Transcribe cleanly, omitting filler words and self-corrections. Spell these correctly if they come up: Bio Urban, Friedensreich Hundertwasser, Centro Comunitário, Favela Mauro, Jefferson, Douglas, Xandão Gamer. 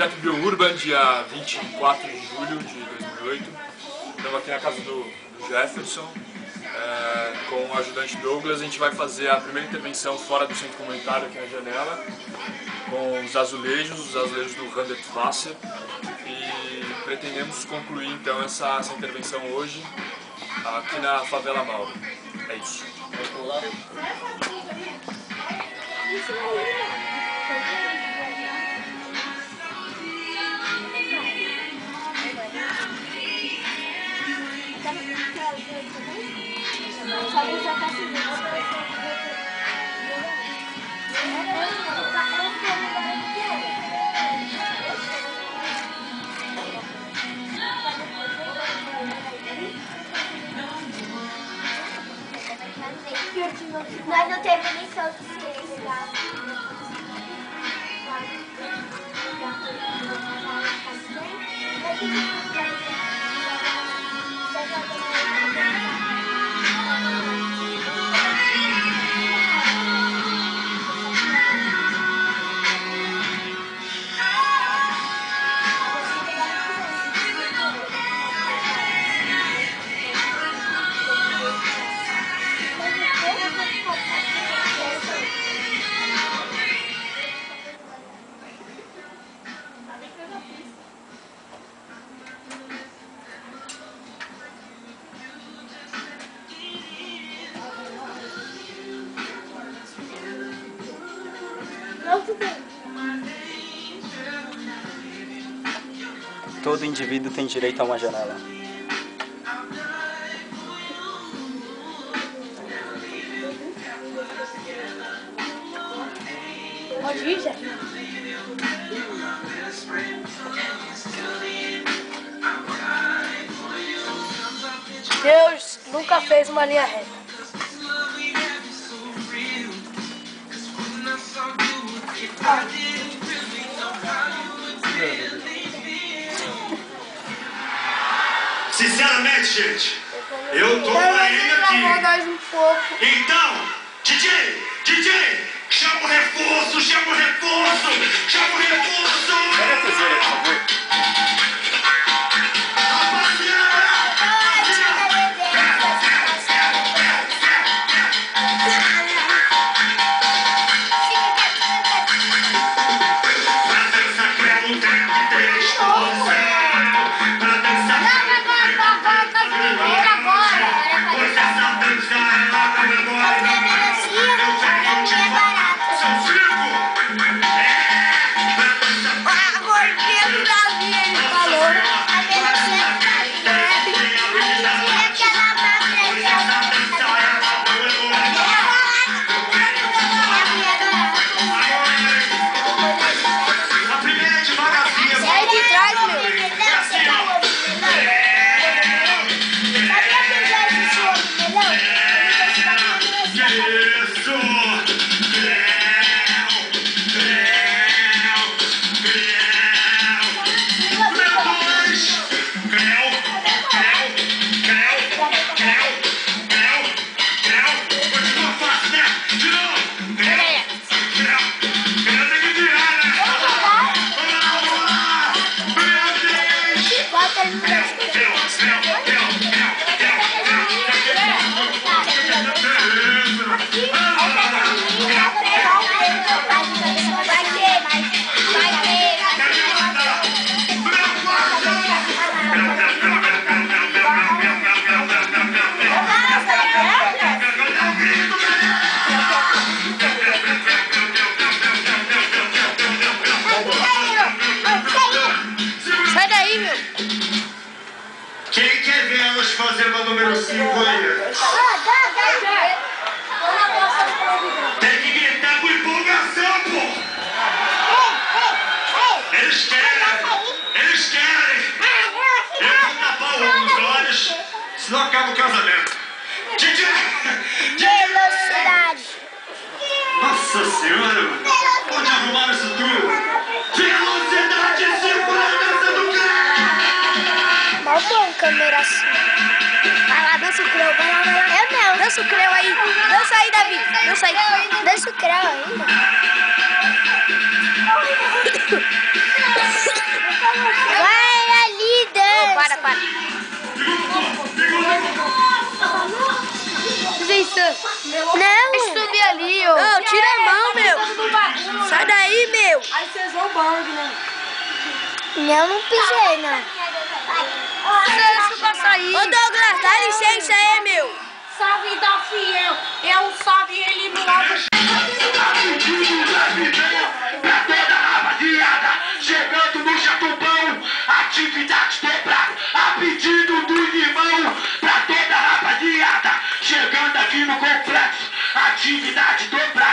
Da Bio Urban, dia 24 de julho de 2008, estamos aqui na casa do Jefferson, com o ajudante Douglas. A gente vai fazer a primeira intervenção fora do centro comunitário, aqui na janela, com os azulejos do Hundertwasser, e pretendemos concluir então essa intervenção hoje, aqui na Favela Mauro. É isso. Nós não temos nem todo indivíduo tem direito a uma janela. Pode ir, gente. Deus nunca fez uma linha reta. Sinceramente, gente, eu tô ainda aqui. Então, DJ, chama o reforço! Fazenda número 5 aí. Tem que gritar com empolgação, pô! Eles querem! Eu vou tapar os olhos, senão acaba o casamento. Velocidade! Nossa senhora, mano! Onde arrumaram isso tudo? Velocidade 50 do cara! Mal bom, câmera assim. Dança o creu, vai lá, Eu não. Dança o creu aí. Dança aí, Davi. Dança aí. Dança o creu ainda. Isso. Não. Subi ali, ó. Não, tira a mão, meu. Sai daí, meu. Aí vocês vão bang, né? Não, não pisei, não. Ô, Douglas, dá licença aí, meu. Sabe da fiel. Eu sabe ele me lava. Chegando no Jatobão, atividade quebrada, a pedido do irmão, pra toda a rapaziada, chegando aqui no complexo, atividade dobrada.